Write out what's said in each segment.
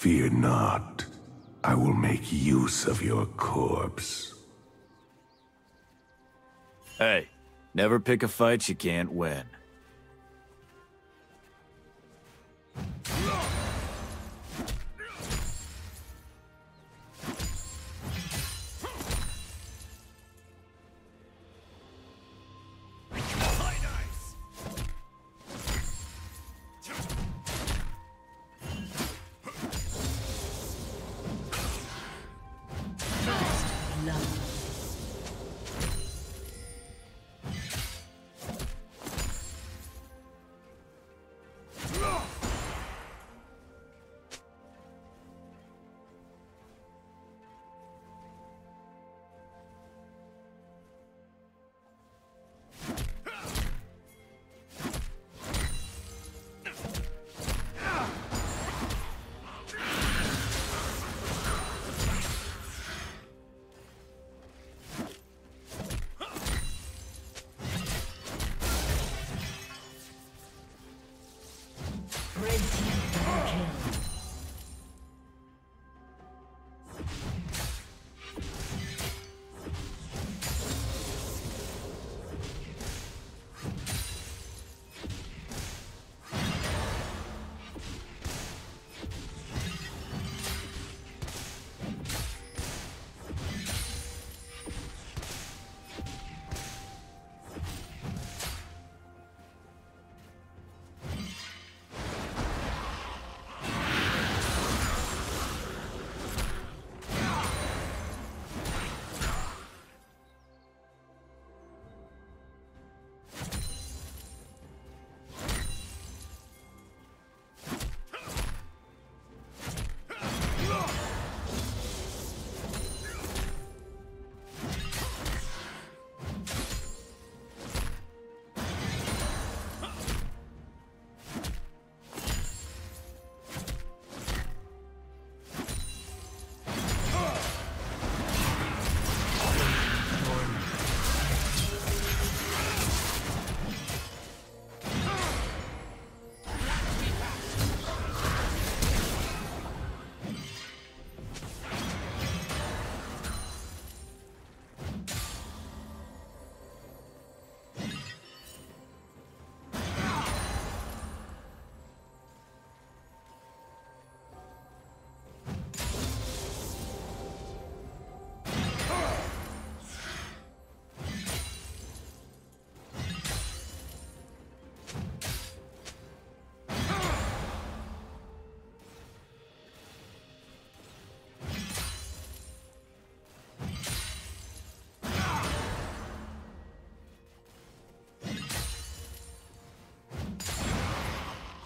Fear not. I will make use of your corpse. Hey, never pick a fight you can't win.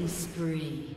Killing spree.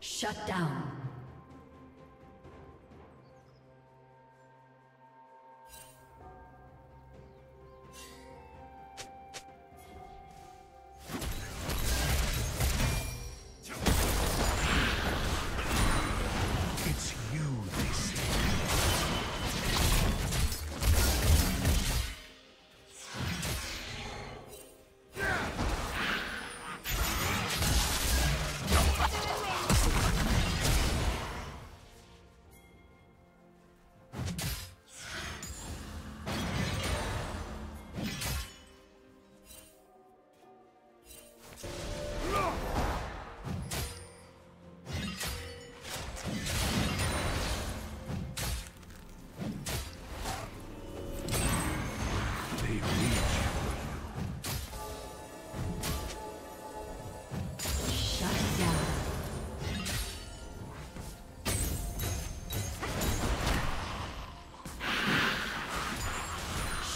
Shut down.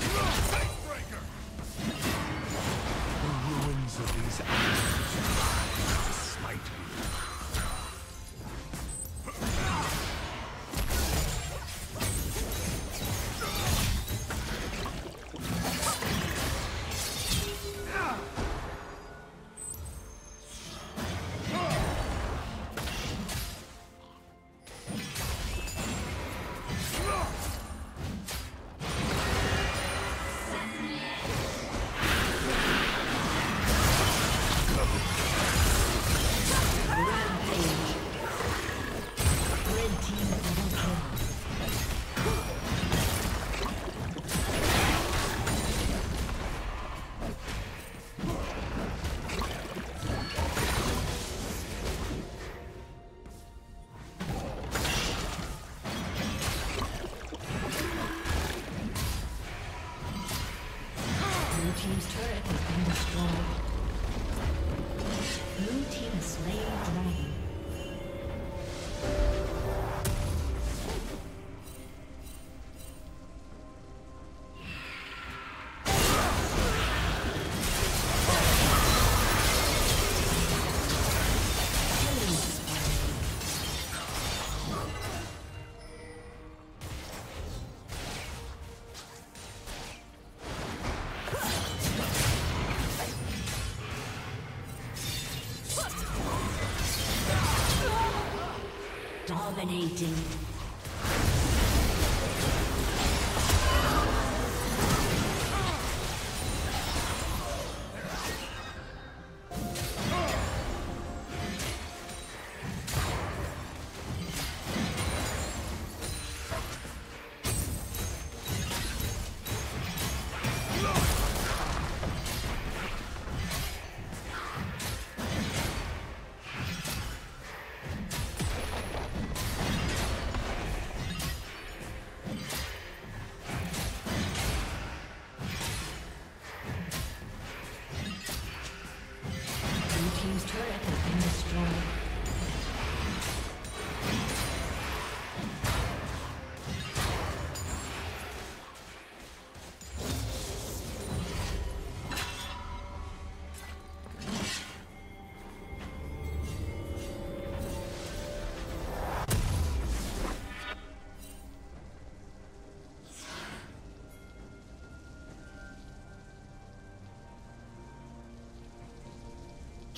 The ruins of these islands smite me. Dominating.